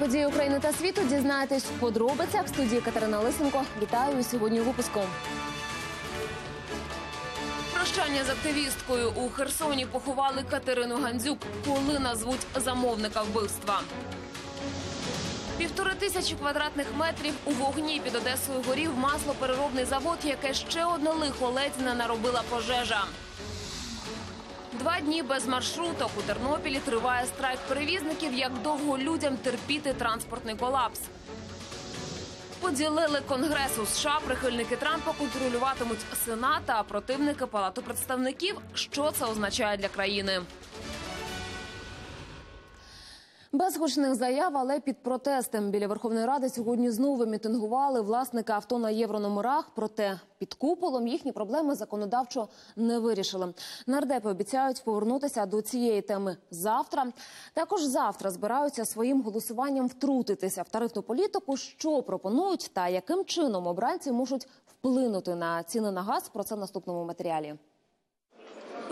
події України та світу дізнаєтесь в подробицях. В студії Катерина Лисенко. Вітаю сьогодні випуском. Прощання з активісткою. У Херсоні поховали Катерину Гандзюк. Коли назвуть замовника вбивства? 1500 квадратних метрів у вогні. Під Одесою горів маслопереробний завод, яке ще одне лихо ледь не наробила пожежа. 2 дні без маршруток. У Тернопілі триває страйк перевізників. Як довго людям терпіти транспортний колапс? Поділили Конгрес у США. Прихильники Трампа контролюватимуть Сенат, а противники Палату представників. Що це означає для країни? Без гучних заяв, але під протестом. Біля Верховної Ради сьогодні знову мітингували власники авто на єврономерах. Проте під куполом їхні проблеми законодавчо не вирішили. Нардепи обіцяють повернутися до цієї теми завтра. Також завтра збираються своїм голосуванням втрутитися в тарифну політику, що пропонують та яким чином обранці можуть вплинути на ціни на газ. Про це в наступному матеріалі.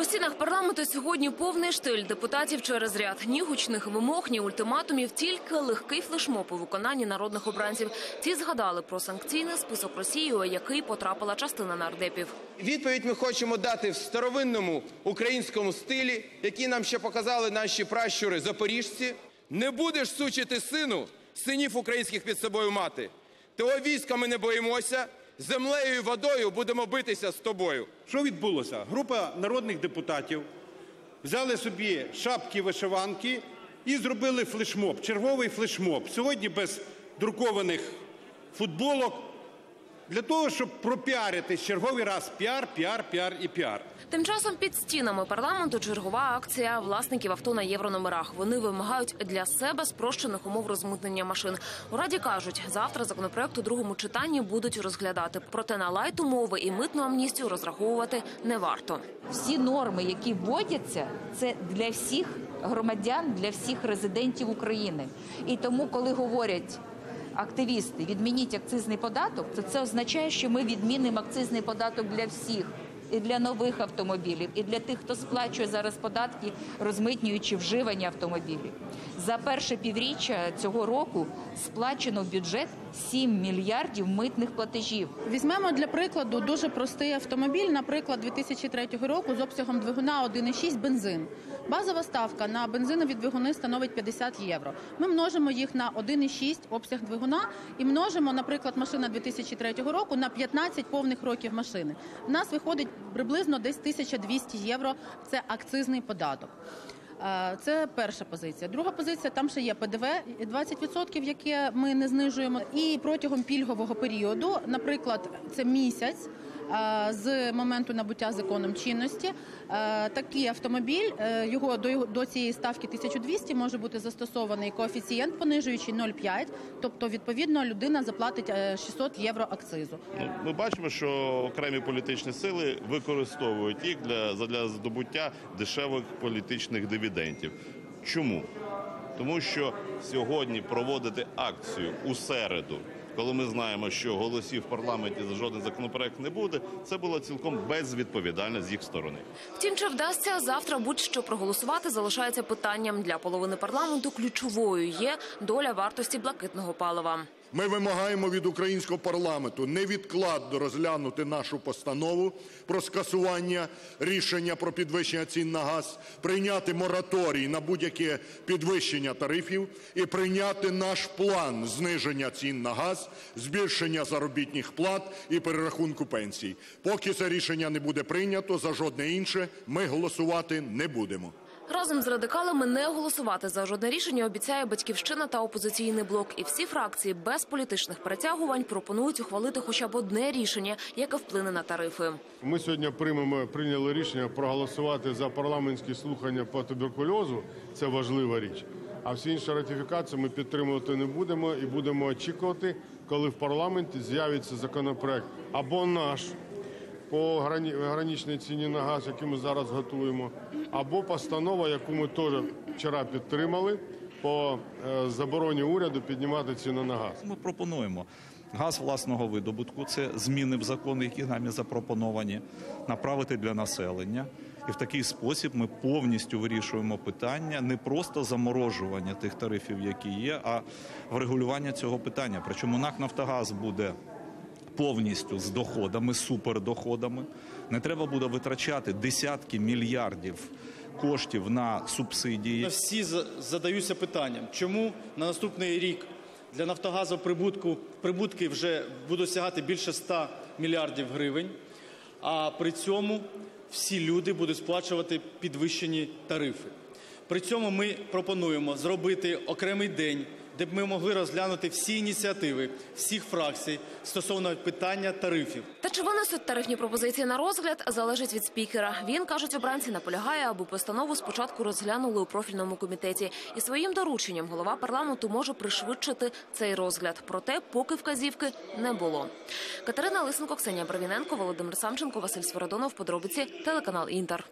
У стінах парламенту сьогодні повний штиль депутатів через ряд. Ні гучних вимог, ні ультиматумів, тільки легкий флешмоб у виконанні народних обранців. Ті згадали про санкційний список Росії, у який потрапила частина нардепів. Відповідь ми хочемо дати в старовинному українському стилі, який нам ще показали наші пращури запоріжці. Не будеш сучити сину, синів українських під собою мати. Того війська ми не боїмося. Землею і водою будемо битися з тобою. Що відбулося? Група народних депутатів взяли собі шапки-вишиванки і зробили флешмоб, черговий флешмоб. Сьогодні без друкованих футболок. Для того, щоб пропіаритись черговий раз. Піар, піар, піар і піар. Тим часом під стінами парламенту чергова акція власників авто на єврономерах. Вони вимагають для себе спрощених умов розмитнення машин. У Раді кажуть, завтра законопроект у другому читанні будуть розглядати. Проте на лайт-умови і митну амністію розраховувати не варто. Всі норми, які вводяться, це для всіх громадян, для всіх резидентів України. І тому, коли говорять... активісти, відмініть акцизний податок, то це означає, що ми відмінимо акцизний податок для всіх. І для нових автомобілів, і для тих, хто сплачує зараз податки, розмитнюючи вживання автомобілів. За перше півріччя цього року сплачено в бюджет 7 мільярдів митних платежів. Візьмемо для прикладу дуже простий автомобіль, наприклад, 2003 року з обсягом двигуна 1,6 бензин. Базова ставка на бензинові двигуни становить 50 євро. Ми множимо їх на 1,6 обсяг двигуна і множимо, наприклад, машина 2003 року на 15 повних років машини. У нас виходить приблизно десь 1200 євро – це акцизний податок. Це перша позиція. Друга позиція – там ще є ПДВ 20%, яке ми не знижуємо. І протягом пільгового періоду, наприклад, це місяць, з моменту набуття законом чинності, такий автомобіль, його до цієї ставки 1200 може бути застосований коефіцієнт, понижуючий 0,5, тобто, відповідно, людина заплатить 600 євро акцизу. Ми бачимо, що окремі політичні сили використовують їх для здобуття дешевих політичних дивідендів. Чому? Тому що сьогодні проводити акцію у середу, коли ми знаємо, що голосів в парламенті за жоден законопроект не буде, це було цілком безвідповідально з їх сторони. Втім, чи вдасться завтра будь-що проголосувати, залишається питанням. Для половини парламенту ключовою є доля вартості блакитного палива. Ми вимагаємо від українського парламенту невідкладно розглянути нашу постанову про скасування рішення про підвищення цін на газ, прийняти мораторій на будь-яке підвищення тарифів і прийняти наш план зниження цін на газ, збільшення заробітних плат і перерахунку пенсій. Поки це рішення не буде прийнято, за жодне інше ми голосувати не будемо. Разом з радикалами не голосувати за жодне рішення обіцяє «Батьківщина» та опозиційний блок. І всі фракції без політичних перетягувань пропонують ухвалити хоча б одне рішення, яке вплине на тарифи. Ми сьогодні прийняли рішення проголосувати за парламентські слухання по туберкульозу. Це важлива річ. А всі інші ратифікації ми підтримувати не будемо і будемо очікувати, коли в парламенті з'явиться законопроект або наш, по граничній ціні на газ, яку ми зараз готуємо, або постанова, яку ми теж вчора підтримали, по забороні уряду піднімати ціну на газ. Ми пропонуємо газ власного видобутку, це зміни в закони, які нами запропоновані, направити для населення. І в такий спосіб ми повністю вирішуємо питання не просто заморожування тих тарифів, які є, а врегулювання цього питання. Причому НАК «Нафтогаз» буде повністю з доходами, супердоходами. Не треба буде витрачати десятки мільярдів коштів на субсидії. Всі задаються питанням, чому на наступний рік для «Нафтогазу» прибутки вже будуть сягати більше 100 мільярдів гривень, а при цьому всі люди будуть сплачувати підвищені тарифи. При цьому ми пропонуємо зробити окремий день, де б ми могли розглянути всі ініціативи всіх фракцій стосовно питання тарифів. Та чи винесуть тарифні пропозиції на розгляд, залежить від спікера. Він, кажуть обранці, наполягає, аби постанову спочатку розглянули у профільному комітеті. І своїм дорученням голова парламенту може пришвидшити цей розгляд. Проте поки вказівки не було. Катерина Лисенко, Ксенія Барвіненко, Володимир Самченко, Василь Свородонов. Подробиці, телеканал «Інтер».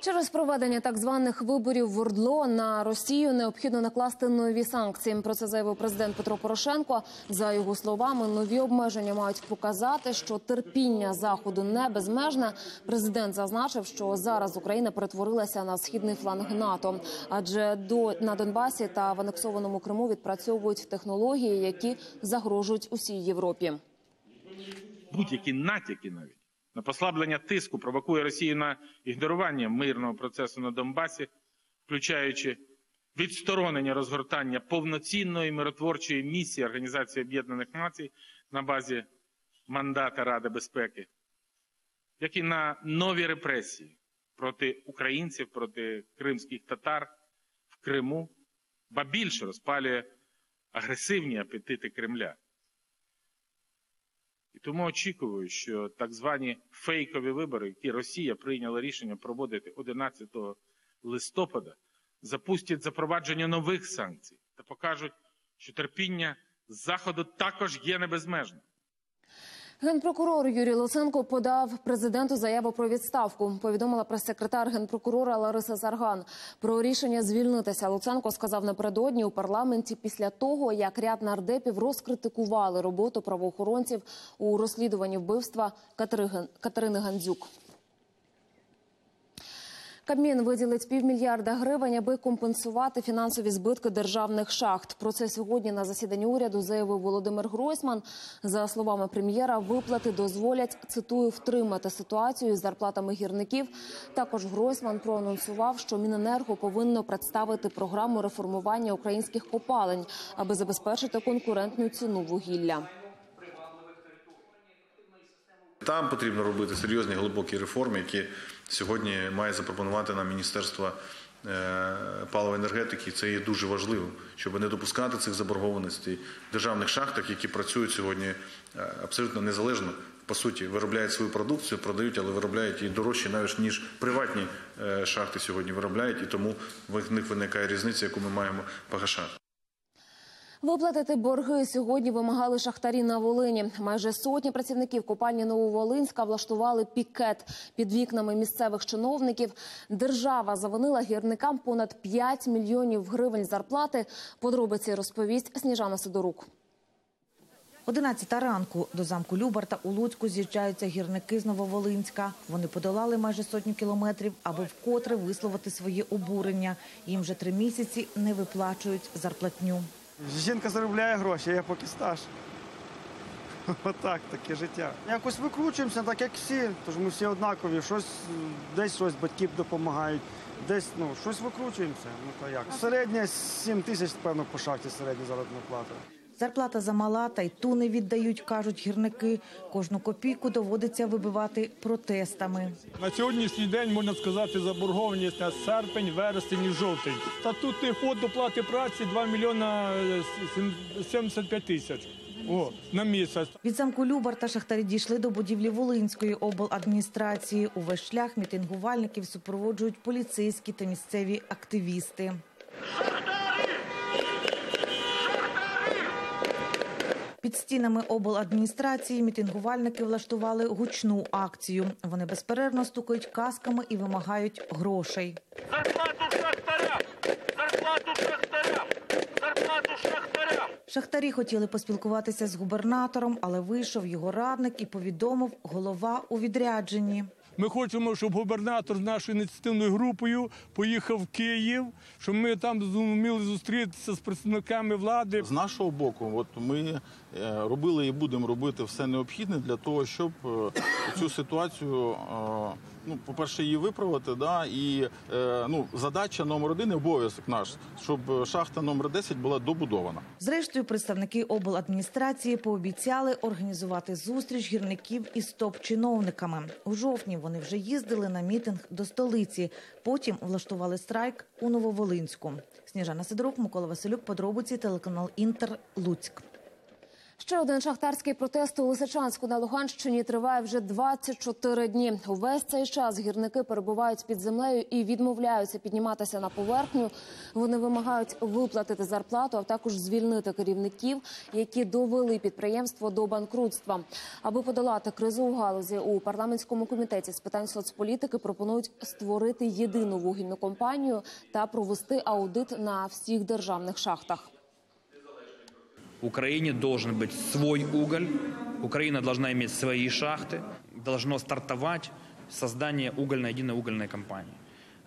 Через проведення так званих виборів в ОРДЛО на Росію необхідно накласти нові санкції. Про це заявив президент Петро Порошенко. За його словами, нові обмеження мають показати, що терпіння Заходу не безмежне. Президент зазначив, що зараз Україна перетворилася на східний фланг НАТО. Адже на Донбасі та в анексованому Криму відпрацьовують технології, які загрожують усій Європі. Будь-які натяки навіть на послаблення тиску провокує Росію на ігнорування мирного процесу на Донбасі, включаючи відсторонення розгортання повноцінної миротворчої місії Організації Об'єднаних Націй на базі мандата Ради безпеки, як і на нові репресії проти українців, проти кримських татар в Криму, ба більше розпалює агресивні апетити Кремля. І тому очікую, що так звані фейкові вибори, які Росія прийняла рішення проводити 11 листопада, запустять запровадження нових санкцій та покажуть, що терпіння Заходу також є небезмежним. Генпрокурор Юрій Луценко подав президенту заяву про відставку, повідомила прес-секретар генпрокурора Лариса Сарган. Про рішення звільнитися Луценко сказав напередодні у парламенті після того, як ряд нардепів розкритикували роботу правоохоронців у розслідуванні вбивства Катерини Гандзюк. Кабмін виділить півмільярда гривень, аби компенсувати фінансові збитки державних шахт. Про це сьогодні на засіданні уряду заявив Володимир Гройсман. За словами прем'єра, виплати дозволять, цитую, втримати ситуацію із зарплатами гірників. Також Гройсман проанонсував, що Міненерго повинно представити програму реформування українських копалень, аби забезпечити конкурентну ціну вугілля. Там потрібно робити серйозні глибокі реформи, які сьогодні має запропонувати нам Міністерство палива і енергетики. Це є дуже важливо, щоб не допускати цих заборгованостей в державних шахтах, які працюють сьогодні абсолютно незалежно. По суті, виробляють свою продукцію, продають, але виробляють її дорожче навіть, ніж приватні шахти сьогодні виробляють. І тому в них виникає різниця, яку ми маємо погашати. Виплатити борги сьогодні вимагали шахтарі на Волині. Майже сотні працівників копальні Нововолинська влаштували пікет під вікнами місцевих чиновників. Держава завинила гірникам понад 5 мільйонів гривень зарплати. Подробиці розповість Сніжана Сидорук. 11-та ранку до замку Любарта у Луцьку з'їжджаються гірники з Нововолинська. Вони подолали майже сотню кілометрів, аби вкотре висловити своє обурення. Їм вже 3 місяці не виплачують зарплатню. Жінка заробляє гроші, я поки стаж. Отак, таке життя. Якось викручуємося, так як всі, тож ми всі однакові. Десь щось батьків допомагають, десь щось викручуємося. Середня 7 тисяч, певно, по шахті середня заробітна плата. Зарплата замала, та й ту не віддають, кажуть гірники. Кожну копійку доводиться вибивати протестами. На сьогоднішній день, можна сказати, заборгованість на серпень, вересень і жовтень. Статутний фонд оплати праці 2 мільйона 75 тисяч на місяць. Від замку Любарта шахтарі дійшли до будівлі Волинської обладміністрації. Увесь шлях мітингувальників супроводжують поліцейські та місцеві активісти. Під стінами обладміністрації мітингувальники влаштували гучну акцію. Вони безперервно стукають касками і вимагають грошей. Зарплату шахтарям! Зарплату шахтарям! Зарплату шахтарям! Шахтарі хотіли поспілкуватися з губернатором, але вийшов його радник і повідомив, голова у відрядженні. Ми хочемо, щоб губернатор з нашою ініціативною групою поїхав в Київ, щоб ми там зуміли зустрітися з представниками влади. З нашого боку, от ми робили і будемо робити все необхідне для того, щоб цю ситуацію, по-перше, її виправити. Да? І задача номер 1, обов'язок наш, щоб шахта номер 10 була добудована. Зрештою, представники обладміністрації пообіцяли організувати зустріч гірників із топ-чиновниками. У жовтні вони вже їздили на мітинг до столиці. Потім влаштували страйк у Нововолинську. Сніжана Сидорук, Микола Василюк, подробиці, телеканал Інтер, Луцьк. Ще один шахтарський протест у Лисичанську на Луганщині триває вже 24 дні. Увесь цей час гірники перебувають під землею і відмовляються підніматися на поверхню. Вони вимагають виплатити зарплату, а також звільнити керівників, які довели підприємство до банкрутства. Аби подолати кризу в галузі, у парламентському комітеті з питань соцполітики пропонують створити єдину вугільну компанію та провести аудит на всіх державних шахтах. В Украине должен быть свой уголь, Украина должна иметь свои шахты, должно стартовать создание единой угольной компании,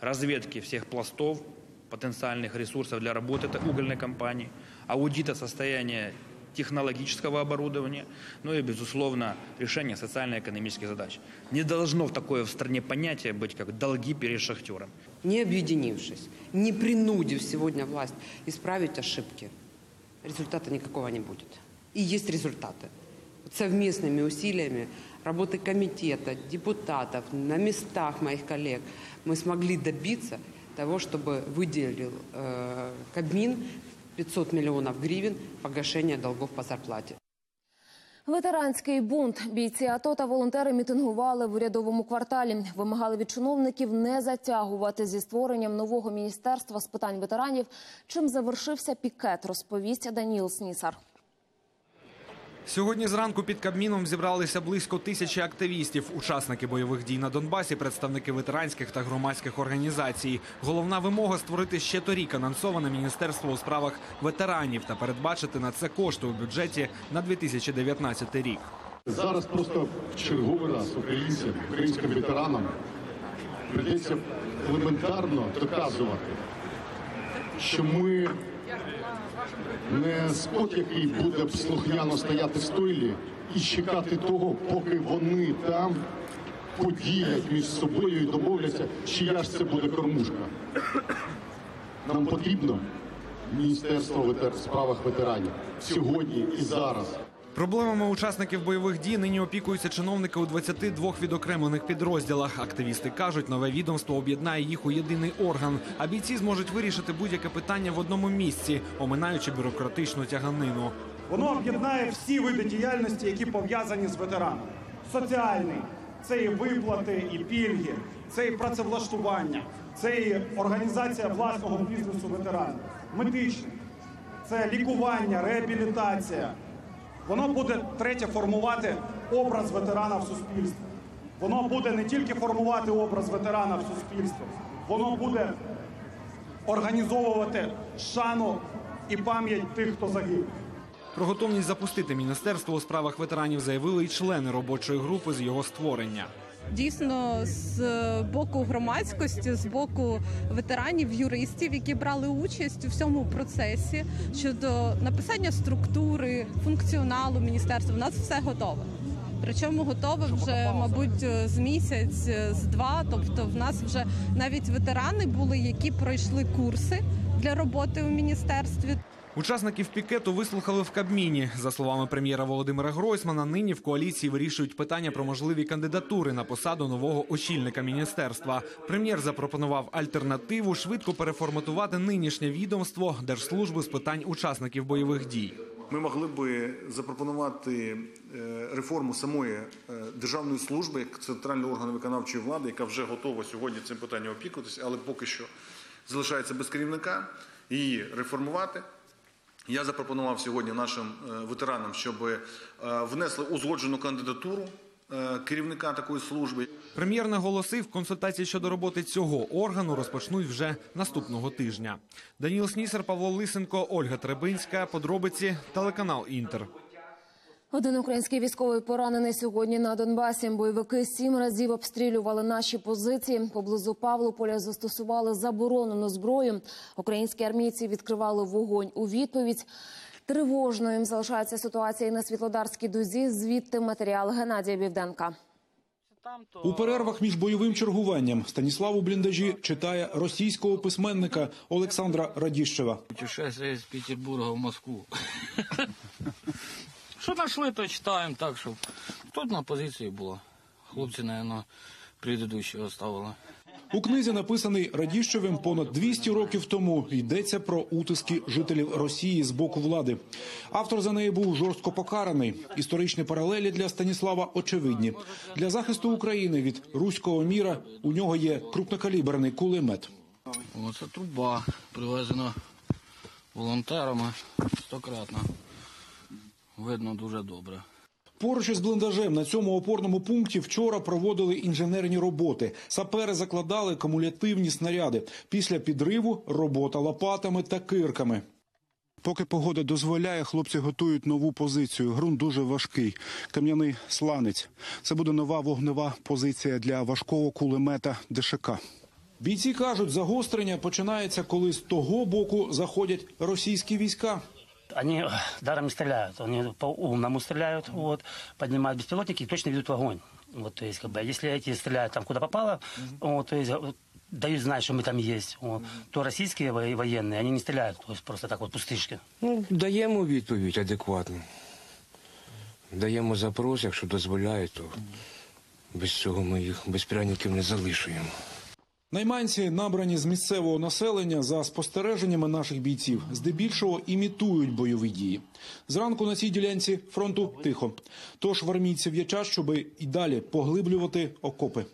разведки всех пластов, потенциальных ресурсов для работы этой угольной компании, аудита состояния технологического оборудования, и, безусловно, решения социально-экономических задач. Не должно в такое в стране понятие быть, как долги перед шахтером. Не объединившись, не принудив сегодня власть исправить ошибки, результата никакого не будет. И есть результаты. Совместными усилиями работы комитета, депутатов, на местах моих коллег мы смогли добиться того, чтобы выделил Кабмин 500 миллионов гривен погашения долгов по зарплате. Ветеранський бунт. Бійці АТО та волонтери мітингували в урядовому кварталі. Вимагали від чиновників не затягувати зі створенням нового міністерства з питань ветеранів. Чим завершився пікет, розповість Даніл Снісар. Сьогодні зранку під Кабміном зібралися близько 1000 активістів, учасники бойових дій на Донбасі, представники ветеранських та громадських організацій. Головна вимога – створити ще торік анонсоване міністерство у справах ветеранів та передбачити на це кошти у бюджеті на 2019 рік. Зараз просто в черговий раз українцям, українським ветеранам прийдеться елементарно доказувати, що ми не скот, який буде слухняно стояти в стойлі і чекати того, поки вони там подіють між собою і домовляться, чия ж це буде кормушка. Нам потрібно Міністерство в справах ветеранів сьогодні і зараз. Проблемами учасників бойових дій нині опікуються чиновники у 22 відокремлених підрозділах. Активісти кажуть, нове відомство об'єднає їх у єдиний орган, а бійці зможуть вирішити будь-яке питання в одному місці, оминаючи бюрократичну тяганину. Воно об'єднає всі види діяльності, які пов'язані з ветеранами. Соціальний – це і виплати, і пільги, це і працевлаштування, це і організація власного бізнесу ветеранів. Медичний – це лікування, реабілітація. Воно буде, третє, формувати образ ветерана в суспільстві. Воно буде не тільки формувати образ ветерана в суспільстві, воно буде організовувати шану і пам'ять тих, хто загинув. Про готовність запустити міністерство у справах ветеранів заявили і члени робочої групи з його створення. Дійсно, з боку громадськості, з боку ветеранів, юристів, які брали участь у всьому процесі щодо написання структури, функціоналу міністерства, у нас все готове. Причому готове вже, мабуть, з місяць, з два, тобто в нас вже навіть ветерани були, які пройшли курси для роботи у міністерстві. Учасників пікету вислухали в Кабміні. За словами прем'єра Володимира Гройсмана, нині в коаліції вирішують питання про можливі кандидатури на посаду нового очільника міністерства. Прем'єр запропонував альтернативу – швидко переформатувати нинішнє відомство Держслужби з питань учасників бойових дій. Ми могли б запропонувати реформу самої державної служби, як центрального органу виконавчої влади, яка вже готова сьогодні цим питанням опікуватися, але поки що залишається без керівника, її реформувати. Я запропонував сьогодні нашим ветеранам, щоб внесли узгоджену кандидатуру керівника такої служби. Прем'єр наголосив, консультації щодо роботи цього органу розпочнуть вже наступного тижня. Даніл Снісар, Павло Лисенко, Ольга Требинська. Подробиці, телеканал Інтер. Один український військовий поранений сьогодні на Донбасі. Бойовики 7 разів обстрілювали наші позиції. Поблизу Павлополя застосували заборонену зброю. Українські армійці відкривали вогонь у відповідь. Тривожною залишається ситуація і на Світлодарській дузі. Звідти матеріал Геннадія Бівденка. У перервах між бойовим чергуванням Станіслав у бліндажі читає російського письменника Олександра Радіщева. Путешествие з Петербурга в Москву. Що знайшли, то читаємо так, щоб тут на позиції було. Хлопці, мабуть, предыдущі оставили. У книзі, написаний Радіщевим понад 200 років тому, йдеться про утиски жителів Росії з боку влади. Автор за неї був жорстко покараний. Історичні паралелі для Станіслава очевидні. Для захисту України від руського міра у нього є крупнокаліберний кулемет. Оце труба, привезена волонтерами, 100-кратна. Видно дуже добре. Поруч із бліндажем на цьому опорному пункті вчора проводили інженерні роботи. Сапери закладали кумулятивні снаряди. Після підриву робота лопатами та кирками. Поки погода дозволяє, хлопці готують нову позицію. Ґрунт дуже важкий. Кам'яний сланець. Це буде нова вогнева позиція для важкого кулемета ДШК. Бійці кажуть, загострення починається, коли з того боку заходять російські війська. Они даром не стреляют, они по-умному стреляют, вот, поднимают беспилотники и точно ведут в огонь. Вот, то есть, как бы, если эти стреляют там, куда попало, вот, то есть, дают знать, что мы там есть, вот, то российские военные, они не стреляют, то есть, просто так вот, пустышки. Ну, даємо відповідь адекватно. Даємо запрос, якщо дозволяють, то без цього ми їх, без пряників не залишуємо. Найманці, набрані з місцевого населення, за спостереженнями наших бійців, здебільшого імітують бойові дії. Зранку на цій ділянці фронту тихо. Тож в армійців є час, щоб і далі поглиблювати окопи.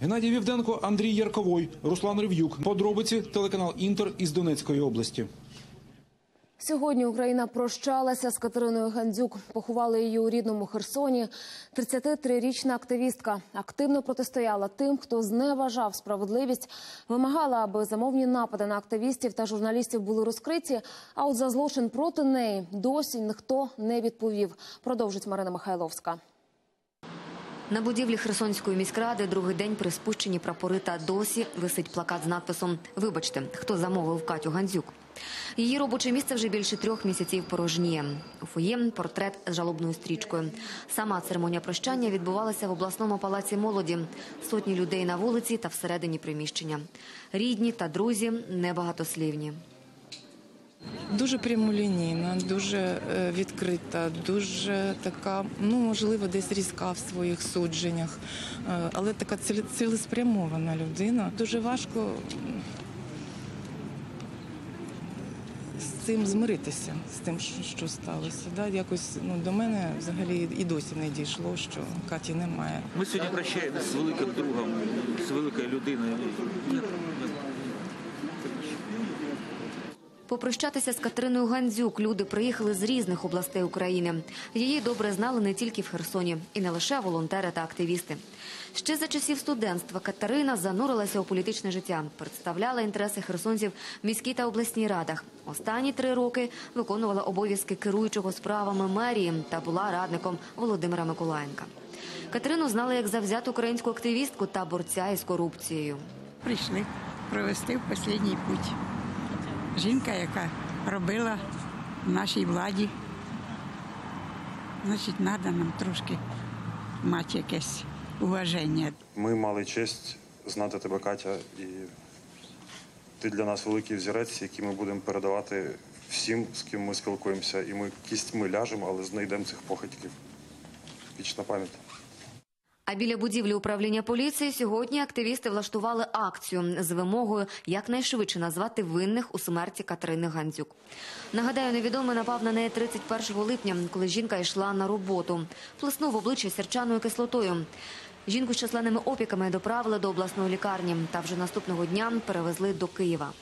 Геннадій Вівденко, Андрій Ярковой, Руслан Рев'юк. Подробиці телеканал «Інтер» із Донецької області. Сьогодні Україна прощалася з Катериною Гандзюк. Поховали її у рідному Херсоні. 33-річна активістка активно протистояла тим, хто зневажав справедливість, вимагала, аби замовні напади на активістів та журналістів були розкриті, а от за злочин проти неї досі ніхто не відповів. Продовжить Марина Михайловська. На будівлі Херсонської міськради другий день приспущені прапори та досі висить плакат з надписом «Вибачте, хто замовив Катю Гандзюк». Її робоче місце вже більше 3 місяців порожніє. У фоє портрет з жалобною стрічкою. Сама церемонія прощання відбувалася в обласному палаці молоді. Сотні людей на вулиці та всередині приміщення. Рідні та друзі небагатослівні. Дуже прямолінійна, дуже відкрита, дуже така, ну, можливо, десь різка в своїх судженнях, але така цілеспрямована людина. Дуже важко з цим змиритися, з тим, що сталося. Якось, ну, до мене взагалі і досі не дійшло, що Каті немає. Ми сьогодні прощаємося з великим другом, з великою людиною. Попрощатися з Катериною Гандзюк люди приїхали з різних областей України. Її добре знали не тільки в Херсоні, і не лише волонтери та активісти. Ще за часів студентства Катерина занурилася у політичне життя, представляла інтереси херсонців в міській та обласній радах. Останні 3 роки виконувала обов'язки керуючого справами мерії та була радником Володимира Миколаєнка. Катерину знали як завзяту українську активістку та борця із корупцією. Прийшли провести в останній путь. Жінка, яка робила в нашій владі, значить, треба нам трошки мати якесь уваження. Ми мали честь знати тебе, Катя, і ти для нас великий взірець, який ми будемо передавати всім, з ким ми спілкуємося. І ми кістьми ляжемо, але знайдемо цих похитків. Вічна пам'ять. А біля будівлі управління поліції сьогодні активісти влаштували акцію з вимогою якнайшвидше назвати винних у смерті Катерини Гандзюк. Нагадаю, невідомий напав на неї 31 липня, коли жінка йшла на роботу. Плеснув в обличчя сірчаною кислотою. Жінку з численними опіками доправили до обласної лікарні та вже наступного дня перевезли до Києва.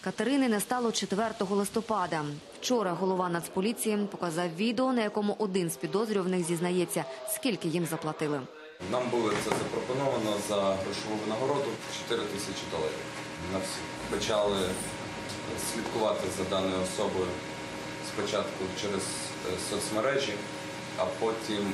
Катерини не стало 4 листопада. Вчора голова Нацполіції показав відео, на якому один з підозрюваних зізнається, скільки їм заплатили. Нам було це запропоновано за грошову винагороду 4 тисячі доларів. Почали слідкувати за даною особою спочатку через соцмережі, а потім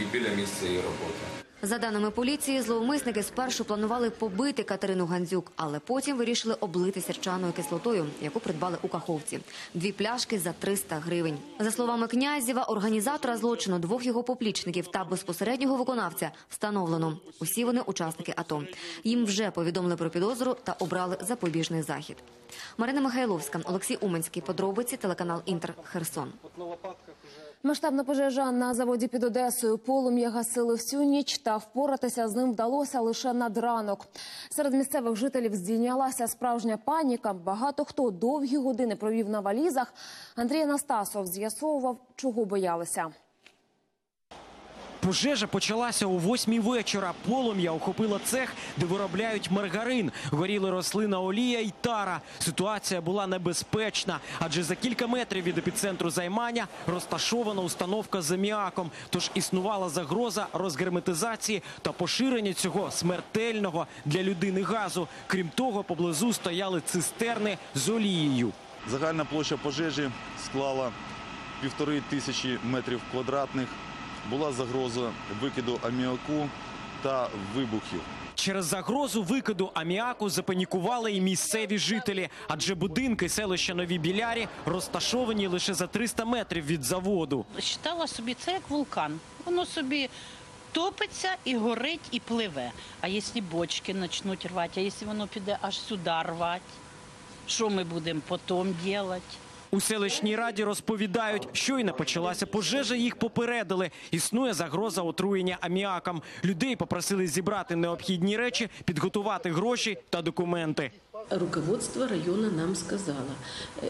і біля місця її роботи. За даними поліції, зловмисники спершу планували побити Катерину Гандзюк, але потім вирішили облити сірчаною кислотою, яку придбали у Каховці. 2 пляшки за 300 гривень. За словами Князєва, організатора злочину, 2 його поплічників та безпосереднього виконавця встановлено. Усі вони учасники АТО. Їм вже повідомили про підозру та обрали запобіжний захід. Марина Михайловська, Олексій Уманський. Подробиці, телеканал Інтер, Херсон. Масштабна пожежа на заводі під Одесою. Полум'я гасили всю ніч, та впоратися з ним вдалося лише над ранок. Серед місцевих жителів здійнялася справжня паніка. Багато хто довгі години провів на валізах. Андрій Анастасов з'ясовував, чого боялися. Пожежа почалася о 8-й вечора. Полум'я охопило цех, де виробляють маргарин. Горіли рослина олія і тара. Ситуація була небезпечна, адже за кілька метрів від епіцентру займання розташована установка з аміаком. Тож існувала загроза розгерметизації та поширення цього смертельного для людини газу. Крім того, поблизу стояли цистерни з олією. Загальна площа пожежі склала 1500 метрів квадратних. Була загроза викиду аміаку та вибухів. Через загрозу викиду аміаку запанікували і місцеві жителі, адже будинки селища Нові Білярі розташовані лише за 300 метрів від заводу. Считала собі це як вулкан. Воно собі топиться і горить, і пливе. А якщо бочки почнуть рвати, а якщо воно піде аж сюди рвати, що ми будемо потім робити? У селищній раді розповідають, щойно почалася пожежа, їх попередили. Існує загроза отруєння аміаком. Людей попросили зібрати необхідні речі, підготувати гроші та документи. Руководство району нам сказало,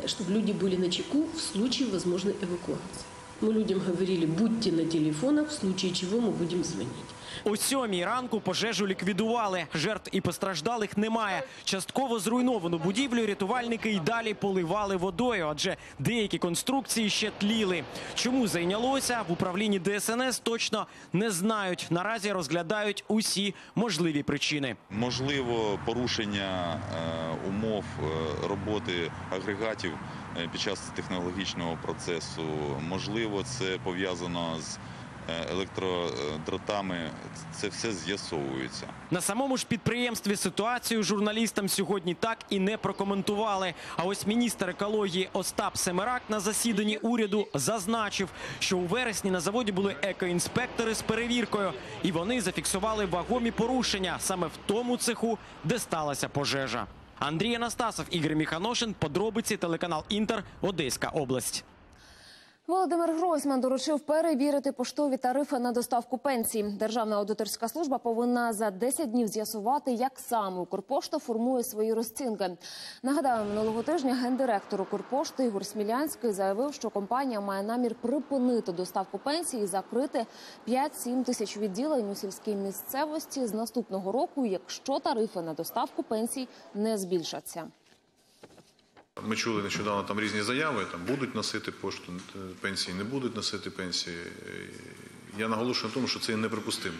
щоб люди були на чеку в случае можливої евакуації. Ми людям говорили, будьте на телефонах, в случае чого ми будемо дзвонити. О 7-й ранку пожежу ліквідували. Жертв і постраждалих немає. Частково зруйновану будівлю рятувальники і далі поливали водою, адже деякі конструкції ще тліли. Чому зайнялося, в управлінні ДСНС точно не знають. Наразі розглядають усі можливі причини. Можливо, порушення умов роботи агрегатів під час технологічного процесу. Можливо, це пов'язано з електродротами, це все з'ясовується. На самому ж підприємстві ситуацію журналістам сьогодні так і не прокоментували. А ось міністр екології Остап Семерак на засіданні уряду зазначив, що у вересні на заводі були екоінспектори з перевіркою. І вони зафіксували вагомі порушення саме в тому цеху, де сталася пожежа. Андрій Анастасов, Ігор Міханошин. Подробиці, телеканал Інтер, Одеська область. Володимир Гройсман доручив перевірити поштові тарифи на доставку пенсій. Державна аудиторська служба повинна за 10 днів з'ясувати, як саме Укрпошта формує свої розцінки. Нагадаю, минулого тижня гендиректор Укрпошти Ігор Смілянський заявив, що компанія має намір припинити доставку пенсій і закрити 5-7 тисяч відділень у сільській місцевості з наступного року, якщо тарифи на доставку пенсій не збільшаться. Ми чули нещодавно там різні заяви, там будуть носити пошту, пенсії не будуть носити пенсії. Я наголошую на тому, що це неприпустимо.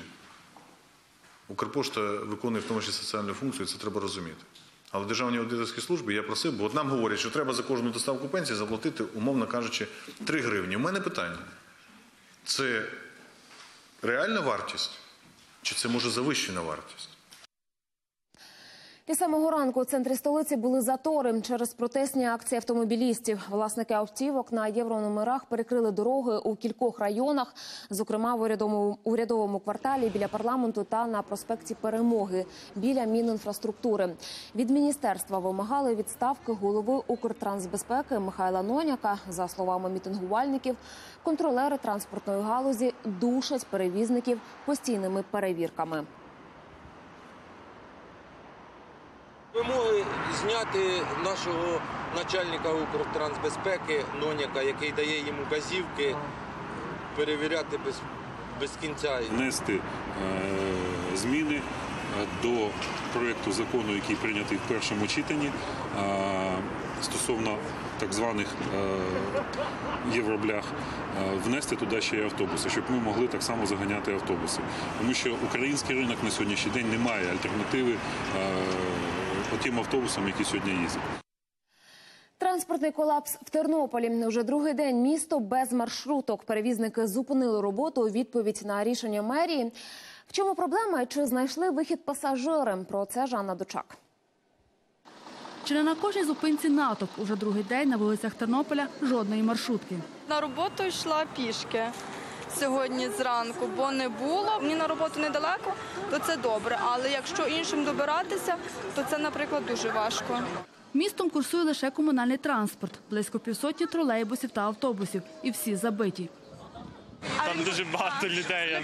Укрпошта виконує в тому числі соціальну функцію, це треба розуміти. Але державні аудиторські служби, я просив, бо нам говорять, що треба за кожну доставку пенсії заплатити, умовно кажучи, 3 гривні. У мене питання, це реальна вартість чи це може завищена вартість? І самого ранку у центрі столиці були затори через протестні акції автомобілістів. Власники автівок на єврономерах перекрили дороги у кількох районах, зокрема в урядовому кварталі, біля парламенту та на проспекті Перемоги, біля Мінінфраструктури. Від міністерства вимагали відставки голови Укртрансбезпеки Михайла Ноняка. За словами мітингувальників, контролери транспортної галузі душать перевізників постійними перевірками. Вимоги зняти нашого начальника Укртрансбезпеки Ноняка, який дає йому вказівки перевіряти без кінця. Внести зміни до проєкту закону, який прийнятий в першому читанні, стосовно так званих євроблях, внести туди ще й автобуси, щоб ми могли так само заганяти автобуси. Тому що український ринок на сьогоднішній день не має альтернативи тим автобусам, які сьогодні їздять. Транспортний колапс в Тернополі. Уже другий день місто без маршруток. Перевізники зупинили роботу у відповідь на рішення мерії. В чому проблема і чи знайшли вихід пасажири? Про це Жанна Дучак. Чи не на кожній зупинці натовп. Уже другий день на вулицях Тернополя жодної маршрутки. На роботу йшла пішки сьогодні зранку, бо не було. Мені на роботу недалеко, то це добре. Але якщо іншим добиратися, то це, наприклад, дуже важко. Містом курсує лише комунальний транспорт. Близько півсотні тролейбусів та автобусів. І всі забиті. Там дуже багато людей.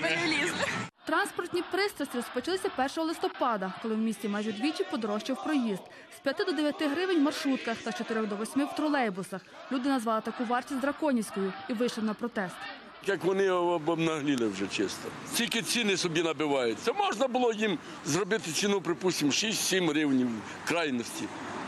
Транспортні пристрасті розпочалися 1 листопада, коли в місті майже вдвічі подорожчав проїзд. З 5 до 9 гривень в маршрутках та з 4 до 8 в тролейбусах. Люди назвали таку вартість драконівською і вийшли на протест. Як вони обнагліли вже чисто. Тільки ціни собі набиваються. Можна було їм зробити ціну, припустимо, 6-7 гривень крайності.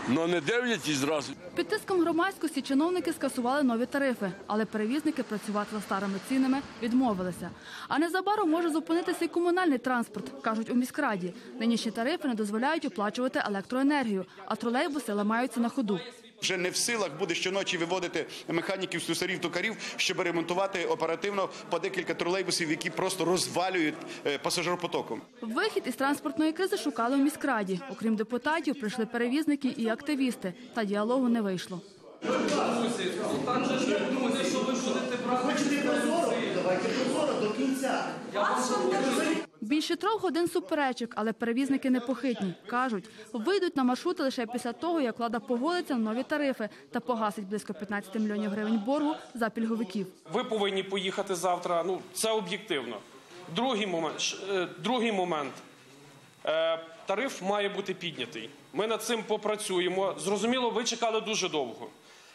Ну, не 9 і зразу. Під тиском громадськості чиновники скасували нові тарифи, але перевізники працювати за старими цінами відмовилися. А незабаром може зупинитися і комунальний транспорт, кажуть у міськраді. Нинішні тарифи не дозволяють оплачувати електроенергію, а тролейбуси ламаються на ходу. Вже не в силах буде щоночі виводити механіків, слюсарів, токарів, щоб ремонтувати оперативно по декілька тролейбусів, які просто розвалюють пасажиропотоком. Вихід із транспортної кризи шукали у міськраді. Окрім депутатів, прийшли перевізники і активісти. Та діалогу не вийшло. Там же ж друзі, що ви будете брати? Хочете прозоро? Давайте прозоро до кінця. Більше 3 годин суперечок, але перевізники непохитні. Кажуть, вийдуть на маршрути лише після того, як влада погодиться на нові тарифи та погасить близько 15 мільйонів гривень боргу за пільговиків. Ви повинні поїхати завтра, це об'єктивно. Другий момент. Тариф має бути піднятий. Ми над цим попрацюємо. Зрозуміло, ви чекали дуже довго.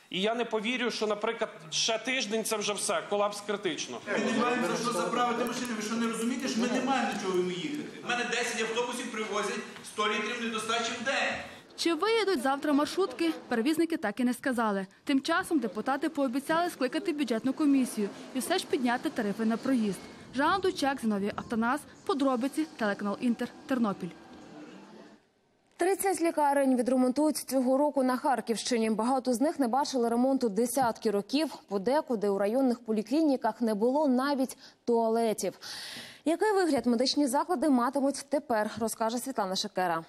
І я не повірю, що, наприклад, ще тиждень – це вже все, колапс критично. Ми не маємо за що заправити машину, ви що не розумієте, що ми не маємо до чого їхати. У мене 10 автобусів привозять, 100 літрів недостачі в день. Чи виїдуть завтра маршрутки, перевізники так і не сказали. Тим часом депутати пообіцяли скликати бюджетну комісію і все ж підняти тарифи на проїзд. Жанна Дучак, Зіновій Автонас, подробиці, телеканал Інтер, Тернопіль. 30 лікарень відремонтують цього року на Харківщині. Багато з них не бачили ремонту десятки років. Подекуди у районних поліклініках не було навіть туалетів. Який вигляд медичні заклади матимуть тепер, розкаже Світлана Шекера.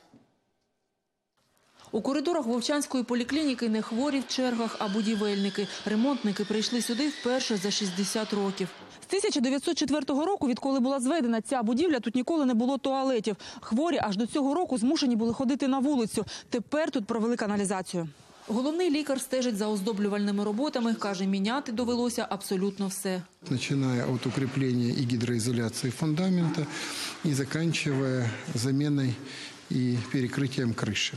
У коридорах Вовчанської поліклініки не хворі в чергах, а будівельники. Ремонтники прийшли сюди вперше за 60 років. З 1904 року, відколи була зведена ця будівля, тут ніколи не було туалетів. Хворі аж до цього року змушені були ходити на вулицю. Тепер тут провели каналізацію. Головний лікар стежить за оздоблювальними роботами. Каже, міняти довелося абсолютно все. Починає від укріплення і гідроізоляції фундаменту і закінчує заміною и перекрытием крыши.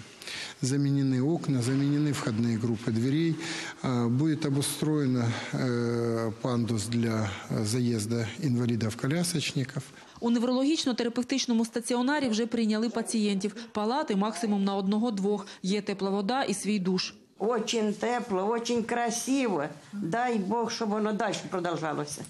Заменены окна, заменены входные группы дверей. Будет обустроен пандус для заезда инвалидов-колясочников. У неврологічно-терапевтичному стаціонарі вже прийняли пацієнтів. Палати максимум на 1-2. Є тепла вода і свій душ. Очень тепло, очень красиво. Дай Бог, щоб воно далі продовжалося.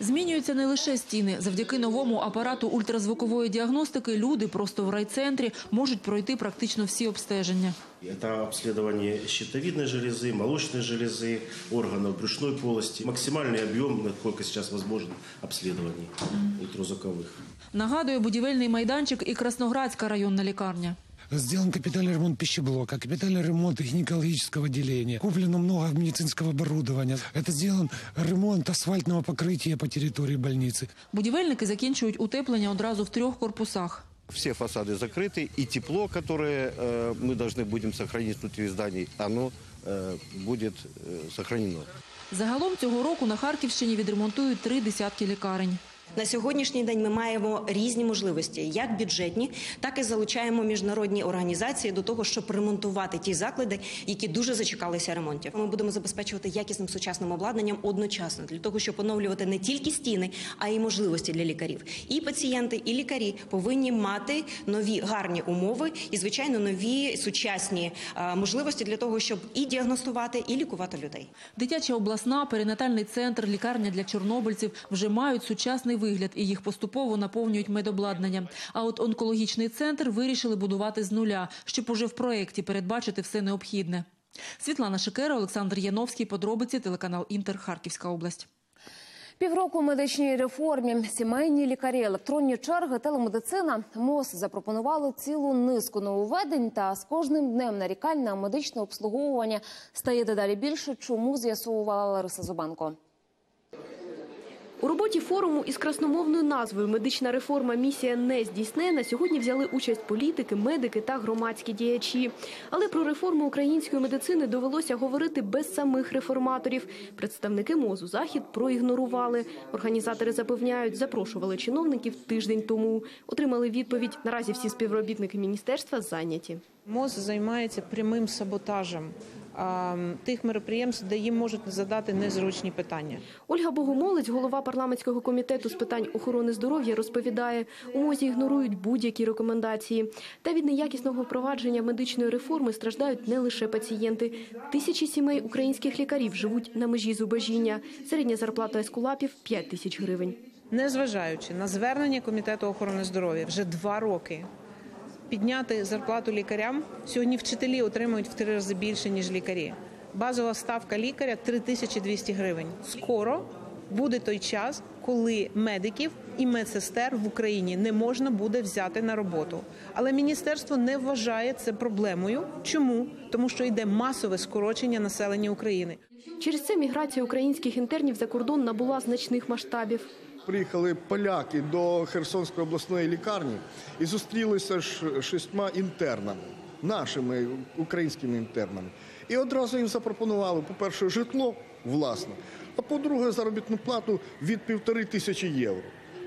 Змінюються не лише стіни. Завдяки новому апарату ультразвукової діагностики люди просто в райцентрі можуть пройти практично всі обстеження. Це обстеження щитовидної залози, молочної залози, органів брюшної полості. Максимальний об'єм, наскільки зараз можливо, обстежень ультразвукових. Нагадує будівельний майданчик і Красноградська районна лікарня. Сделан капитальный ремонт пищеблока, капитальный ремонт гинекологического отделения. Куплено много медицинского оборудования. Это сделан ремонт асфальтного покрытия по территории больницы. Будівельники закінчують утеплення одразу в 3 корпусах. Все фасады закрыты, и тепло, которое мы должны будем сохранить внутри зданий, оно будет сохранено. Загалом цього року на Харківщині відремонтують 3 десятки лікарень. На сьогоднішній день ми маємо різні можливості, як бюджетні, так і залучаємо міжнародні організації до того, щоб ремонтувати ті заклади, які дуже зачекалися ремонтів. Ми будемо забезпечувати якісним сучасним обладнанням одночасно, для того, щоб оновлювати не тільки стіни, а й можливості для лікарів. І пацієнти, і лікарі повинні мати нові гарні умови і, звичайно, нові сучасні можливості для того, щоб і діагностувати, і лікувати людей. Дитяча обласна, перинатальний центр, лікарня для чорнобильців вже мають сучасний вигляд, і їх поступово наповнюють медобладнанням. А от онкологічний центр вирішили будувати з нуля, щоб уже в проєкті передбачити все необхідне. Світлана Шикера, Олександр Яновський. Подробиці, телеканал Інтер, Харківська область. Півроку медичній реформі, сімейні лікарі, електронні черги, телемедицина. МОЗ запропонували цілу низку нововведень, та з кожним днем нарікань на медичне обслуговування стає дедалі більше, чому з'ясовувала Лариса Сарган. У роботі форуму із красномовною назвою «Медична реформа. Місія не здійснена» сьогодні взяли участь політики, медики та громадські діячі. Але про реформу української медицини довелося говорити без самих реформаторів. Представники МОЗу захід проігнорували. Організатори запевняють, запрошували чиновників тиждень тому. Отримали відповідь: наразі всі співробітники міністерства зайняті. МОЗ займається прямим саботажем тих мероприємств, де їм можуть задати незручні питання. Ольга Богомолець, голова парламентського комітету з питань охорони здоров'я, розповідає, у МОЗі ігнорують будь-які рекомендації. Та від неякісного впровадження медичної реформи страждають не лише пацієнти. Тисячі сімей українських лікарів живуть на межі зубожіння. Середня зарплата ескулапів – 5 тисяч гривень. Незважаючи на звернення Комітету охорони здоров'я вже 2 роки, підняти зарплату лікарям. Сьогодні вчителі отримують в 3 рази більше, ніж лікарі. Базова ставка лікаря – 3200 гривень. Скоро буде той час, коли медиків і медсестер в Україні не можна буде взяти на роботу. Але міністерство не вважає це проблемою. Чому? Тому що йде масове скорочення населення України. Через це міграція українських інтернів за кордон набула значних масштабів. Приїхали поляки до Херсонської обласної лікарні і зустрілися з 6 інтернами, нашими українськими інтернами. І одразу їм запропонували, по-перше, житло власне, а по-друге, заробітну плату від 1500 євро.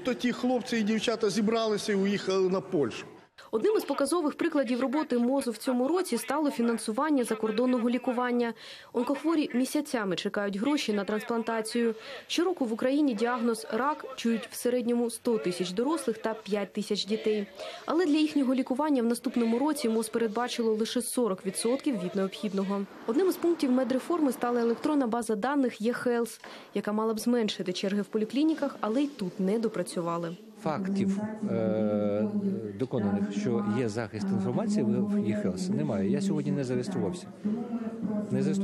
То ті хлопці і дівчата зібралися і уїхали на Польщу. Одним із показових прикладів роботи МОЗу в цьому році стало фінансування закордонного лікування. Онкохворі місяцями чекають гроші на трансплантацію. Щороку в Україні діагноз «рак» чують в середньому 100 тисяч дорослих та 5 тисяч дітей. Але для їхнього лікування в наступному році МОЗ передбачило лише 40% від необхідного. Одним із пунктів медреформи стала електронна база даних «Е-Хелс», яка мала б зменшити черги в поліклініках, але й тут не допрацювали. Фактів доконаних, що є захист інформації в ЄХЕЛС, немає. Я сьогодні не зареєструвався.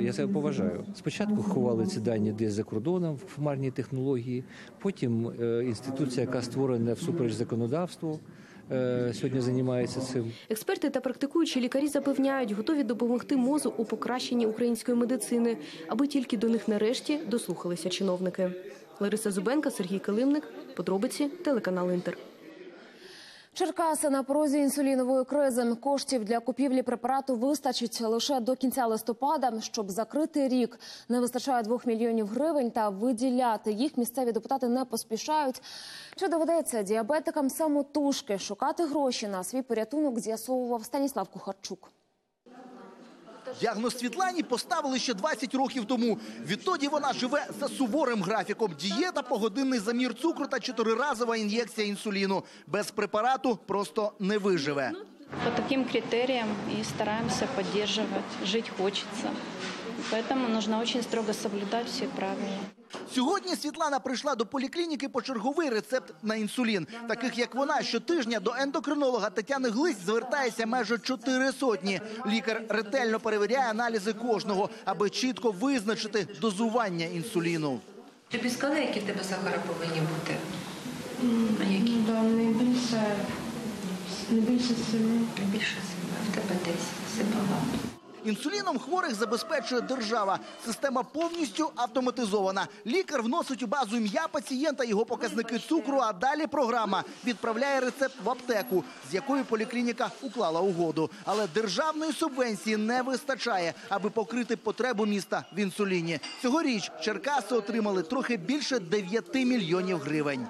Я себе поважаю. Спочатку ховали ці дані десь за кордоном, в хмарній технології, потім інституція, яка створена всупереч законодавству, сьогодні займається цим. Експерти та практикуючі лікарі запевняють, готові допомогти МОЗу у покращенні української медицини, аби тільки до них нарешті дослухалися чиновники. Лариса Зубенко, Сергій Килимник. Подробиці, телеканал Інтер. Черкаси на порозі інсулінової кризи. Коштів для купівлі препарату вистачить лише до кінця листопада, щоб закрити рік. Не вистачає 2 мільйонів гривень, та виділяти їх місцеві депутати не поспішають. Чи доведеться діабетикам самотужки шукати гроші на свій порятунок, з'ясовував Станіслав Кухарчук. Діагноз Світлані поставили ще 20 років тому. Відтоді вона живе за суворим графіком. Дієта, погодинний замір цукру та 4-разова ін'єкція інсуліну. Без препарату просто не виживе. По таким критеріям і стараємося підтримувати. Жити хочеться. Тому потрібно дуже строго соблюдати всі правила. Сьогодні Світлана прийшла до поліклініки по черговий рецепт на інсулін. Таких, як вона, щотижня до ендокринолога Тетяни Глиць звертається майже 400. Лікар ретельно перевіряє аналізи кожного, аби чітко визначити дозування інсуліну. Тобі сказали, які в тебе сахара повинні бути? Не більше 7. В тебе 10. Інсуліном хворих забезпечує держава. Система повністю автоматизована. Лікар вносить у базу ім'я пацієнта, його показники цукру, а далі програма відправляє рецепт в аптеку, з якою поліклініка уклала угоду. Але державної субвенції не вистачає, аби покрити потребу міста в інсуліні. Цьогоріч Черкаси отримали трохи більше 9 мільйонів гривень.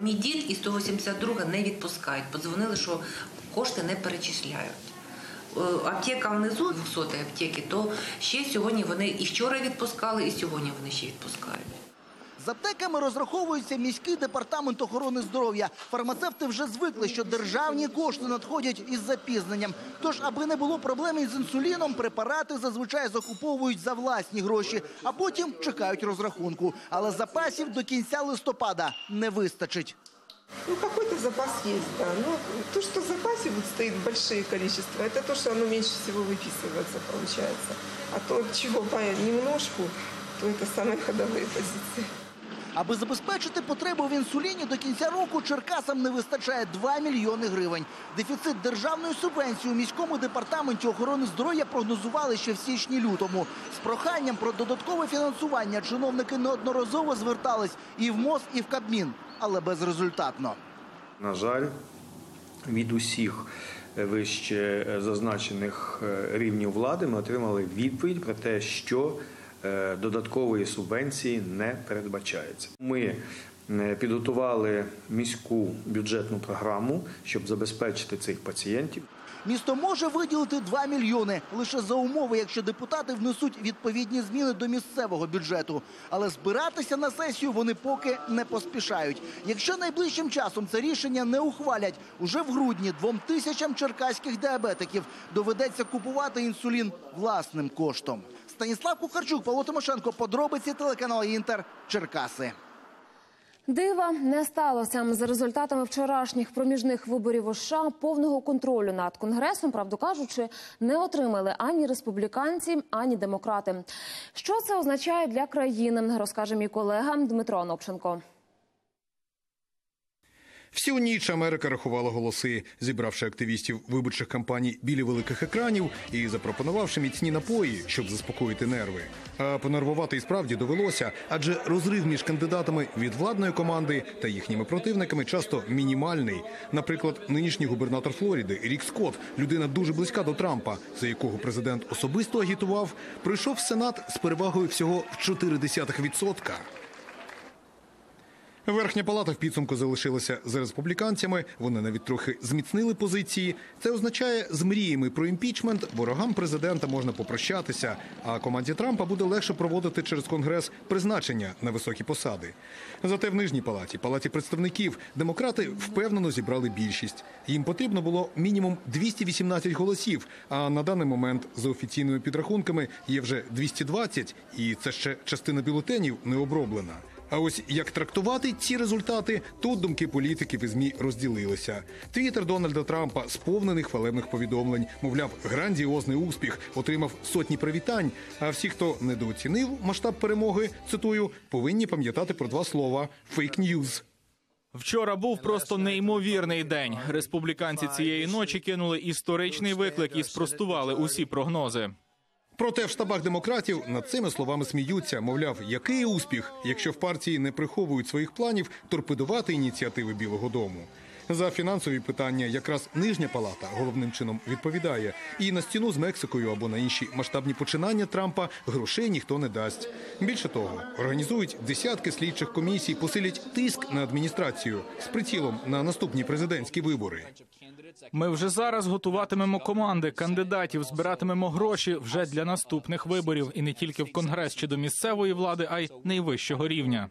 Мій дід із 182-го не відпускають. Подзвонили, що кошти не перечисляють. Аптека внизу, 200-ї аптеки, то ще сьогодні вони і вчора відпускали, і сьогодні вони ще відпускають. З аптеками розраховується міський департамент охорони здоров'я. Фармацевти вже звикли, що державні кошти надходять із запізненням. Тож, аби не було проблем із інсуліном, препарати зазвичай закуповують за власні гроші, а потім чекають розрахунку. Але запасів до кінця листопада не вистачить. Ну, какой-то запас есть, да. Но то, что в запасе вот стоит большое количество, это то, что оно меньше всего выписывается, получается. А то, чего по немножку, то это самые ходовые позиции. Аби забезпечити потребу в інсуліні, до кінця року Черкасам не вистачає 2 мільйони гривень. Дефіцит державної субвенції у міському департаменті охорони здоров'я прогнозували ще в січні-лютому. З проханням про додаткове фінансування чиновники неодноразово звертались і в МОЗ, і в Кабмін, але безрезультатно. На жаль, від усіх вище зазначених рівнів влади ми отримали відповідь про те, що додаткової субвенції не передбачається. Ми підготували міську бюджетну програму, щоб забезпечити цих пацієнтів. Місто може виділити 2 мільйони, лише за умови, якщо депутати внесуть відповідні зміни до місцевого бюджету. Але збиратися на сесію вони поки не поспішають. Якщо найближчим часом це рішення не ухвалять, уже в грудні 2000 черкаських діабетиків доведеться купувати інсулін власним коштом. Станіслав Кухарчук, Павло Тимошенко, подробиці, телеканал «Інтер», Черкаси. Дива не сталося. За результатами вчорашніх проміжних виборів у США повного контролю над Конгресом, правду кажучи, не отримали ані республіканці, ані демократи. Що це означає для країни, розкаже мій колега Дмитро Анопченко. Всю ніч Америка рахувала голоси, зібравши активістів виборчих кампаній біля великих екранів і запропонувавши міцні напої, щоб заспокоїти нерви. А понервувати і справді довелося, адже розрив між кандидатами від владної команди та їхніми противниками часто мінімальний. Наприклад, нинішній губернатор Флориди Рік Скотт, людина дуже близька до Трампа, за якого президент особисто агітував, пройшов в Сенат з перевагою всього в 0,4%. Верхня палата в підсумку залишилася за республіканцями, вони навіть трохи зміцнили позиції. Це означає, з мріями про імпічмент ворогам президента можна попрощатися, а команді Трампа буде легше проводити через Конгрес призначення на високі посади. Зате в нижній палаті, палаті представників, демократи впевнено зібрали більшість. Їм потрібно було мінімум 218 голосів, а на даний момент за офіційними підрахунками є вже 220, і це ще частина бюлетенів не оброблена. А ось як трактувати ці результати, тут думки політиків і ЗМІ розділилися. Твіттер Дональда Трампа сповнений хвалебних повідомлень. Мовляв, грандіозний успіх, отримав сотні привітань. А всі, хто недооцінив масштаб перемоги, цитую, повинні пам'ятати про два слова – «фейк-ньюз». Вчора був просто неймовірний день. Республіканці цієї ночі кинули історичний виклик і спростували усі прогнози. Проте в штабах демократів над цими словами сміються. Мовляв, який успіх, якщо в партії не приховують своїх планів торпедувати ініціативи Білого дому. За фінансові питання якраз нижня палата головним чином відповідає. І на стіну з Мексикою або на інші масштабні починання Трампа грошей ніхто не дасть. Більше того, організують десятки слідчих комісій, посилять тиск на адміністрацію з прицілом на наступні президентські вибори. Ми вже зараз готуватимемо команди кандидатів, збиратимемо гроші вже для наступних виборів. І не тільки в Конгрес чи до місцевої влади, а й найвищого рівня.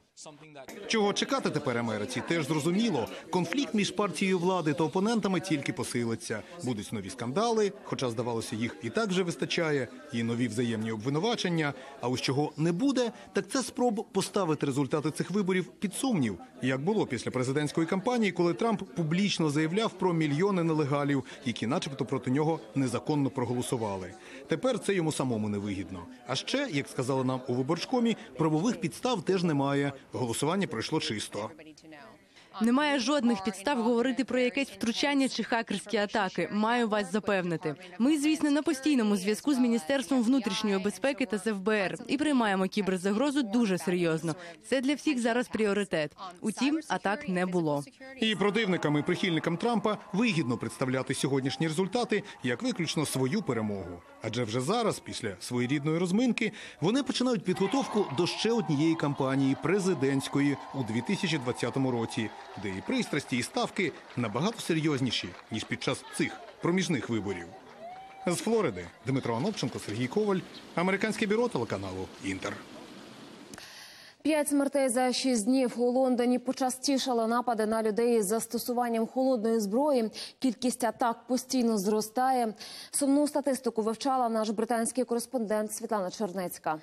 Чого чекати тепер Америці, теж зрозуміло. Конфлікт між партією влади та опонентами тільки посилиться. Будуть нові скандали, хоча, здавалося, їх і так вже вистачає, і нові взаємні обвинувачення. А ось чого не буде, так це спроб поставити результати цих виборів під сумнів. Як було після президентської кампанії, коли Трамп публічно заявляв про мільйони нелегалів, які начебто проти нього незаконно проголосували. Тепер це йому самому невигідно. А ще, як сказали нам у виборчкомі, правових підстав теж немає. Голосування пройшло чисто. Немає жодних підстав говорити про якесь втручання чи хакерські атаки. Маю вас запевнити. Ми, звісно, на постійному зв'язку з Міністерством внутрішньої безпеки та з ФБР і приймаємо кіберзагрозу дуже серйозно. Це для всіх зараз пріоритет. Утім, атак не було. І противникам і прихильникам Трампа вигідно представляти сьогоднішні результати як виключно свою перемогу. Адже вже зараз, після своєрідної розминки, вони починають підготовку до ще однієї кампанії президентської у 2020 році, де і пристрасті, і ставки набагато серйозніші, ніж під час цих проміжних виборів. З Флориди Дмитро Анопченко, Сергій Коваль, Американське бюро телеканалу «Інтер». 5 смертей за 6 днів. У Лондоні почастішали напади на людей із застосуванням холодної зброї. Кількість атак постійно зростає. Сумну статистику вивчала наш британський кореспондент Світлана Чернецька.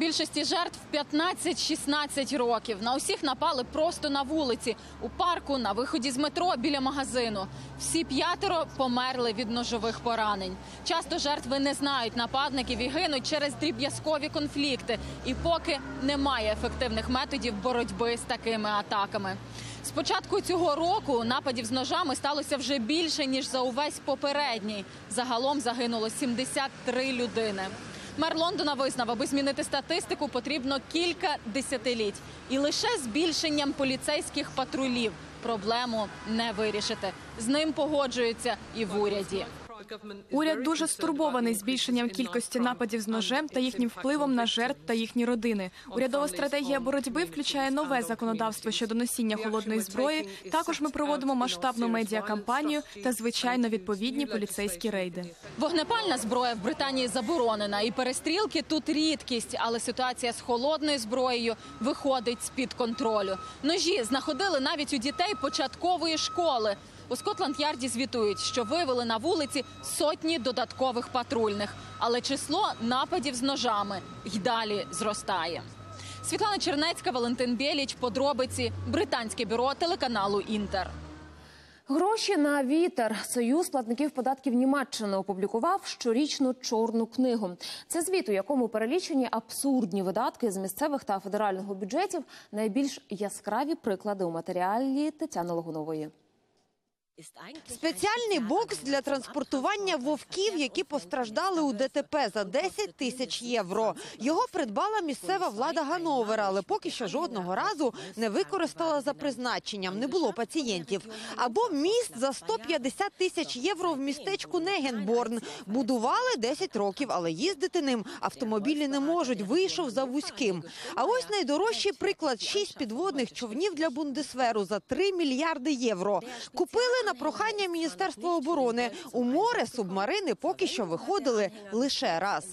Більшості жертв 15-16 років. На усіх напали просто на вулиці, у парку, на виході з метро, біля магазину. Всі п'ятеро померли від ножових поранень. Часто жертви не знають нападників і гинуть через дріб'язкові конфлікти. І поки немає ефективних методів боротьби з такими атаками. З початку цього року нападів з ножами сталося вже більше, ніж за увесь попередній. Загалом загинуло 73 людини. Мер Лондона визнав, аби змінити статистику, потрібно кілька десятиліть. І лише збільшенням поліцейських патрулів проблему не вирішити. З ним погоджуються і в уряді. Уряд дуже стурбований збільшенням кількості нападів з ножем та їхнім впливом на жертв та їхні родини. Урядова стратегія боротьби включає нове законодавство щодо носіння холодної зброї. Також ми проводимо масштабну медіакампанію та, звичайно, відповідні поліцейські рейди. Вогнепальна зброя в Британії заборонена, і перестрілки тут рідкість. Але ситуація з холодною зброєю виходить з-під контролю. Ножі знаходили навіть у дітей початкової школи. У Скотланд-Ярді звітують, що вивели на вулиці сотні додаткових патрульних. Але число нападів з ножами й далі зростає. Світлана Чернецька, Валентин Бєліч. Подробиці. Британське бюро телеканалу «Інтер». Гроші на вітер. Союз платників податків Німеччини опублікував щорічну «Чорну книгу». Це звіт, у якому перелічені абсурдні видатки з місцевих та федерального бюджетів. Найбільш яскраві приклади у матеріалі Тетяни Логунової. Спеціальний бокс для транспортування вовків, які постраждали у ДТП за 10 тисяч євро. Його придбала місцева влада Ганновера, але поки що жодного разу не використала за призначенням, не було пацієнтів. Або міст за 150 тисяч євро в містечку Негенборн. Будували 10 років, але їздити ним автомобілі не можуть, вийшов за вузьким. А ось найдорожчий приклад – 6 підводних човнів для Бундесверу за 3 мільярди євро. Купили на прохання Міністерства оборони. У море субмарини поки що виходили лише раз.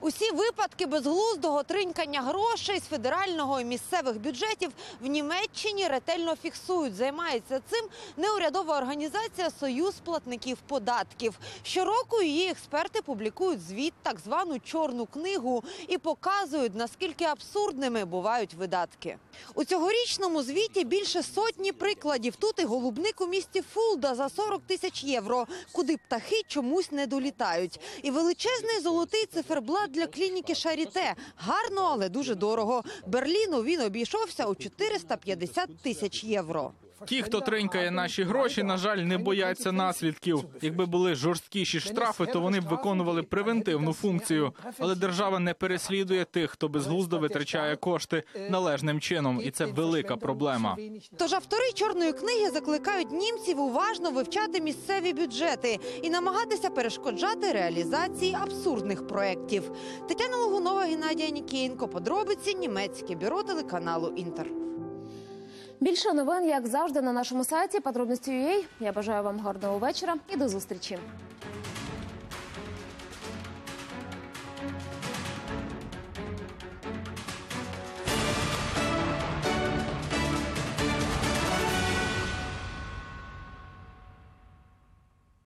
Усі випадки безглуздого тринькання грошей з федерального і місцевих бюджетів в Німеччині ретельно фіксують. Займається цим неурядова організація «Союз платників податків». Щороку її експерти публікують звіт, так звану «Чорну книгу», і показують, наскільки абсурдними бувають видатки. У цьогорічному звіті більше сотні прикладів. Тут і голубник у місті Фулда за 40 тисяч євро, куди птахи чомусь не долітають. І величезний золотий циферблат для клініки Шаріте. Гарно, але дуже дорого. Берліну він обійшовся у 450 тисяч євро. Ті, хто тринькає наші гроші, на жаль, не бояться наслідків. Якби були жорсткіші штрафи, то вони б виконували превентивну функцію. Але держава не переслідує тих, хто безглуздо витрачає кошти належним чином. І це велика проблема. Тож автори «Чорної книги» закликають німців уважно вивчати місцеві бюджети і намагатися перешкоджати реалізації абсурдних проєктів. Тетяна Логунова, Геннадій Нікієнко. Подробиці. Німецьке бюро телеканалу «Інтер». Більше новин, як завжди, на нашому сайті. Подробності.ua. Я бажаю вам гарного вечора і до зустрічі.